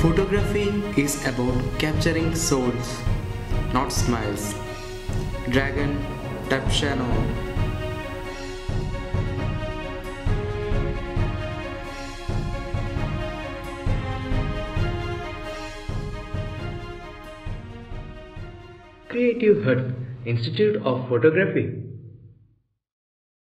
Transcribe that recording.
Photography is about capturing souls, not smiles. Dragan Tapshanov. Creative Hut Institute of Photography.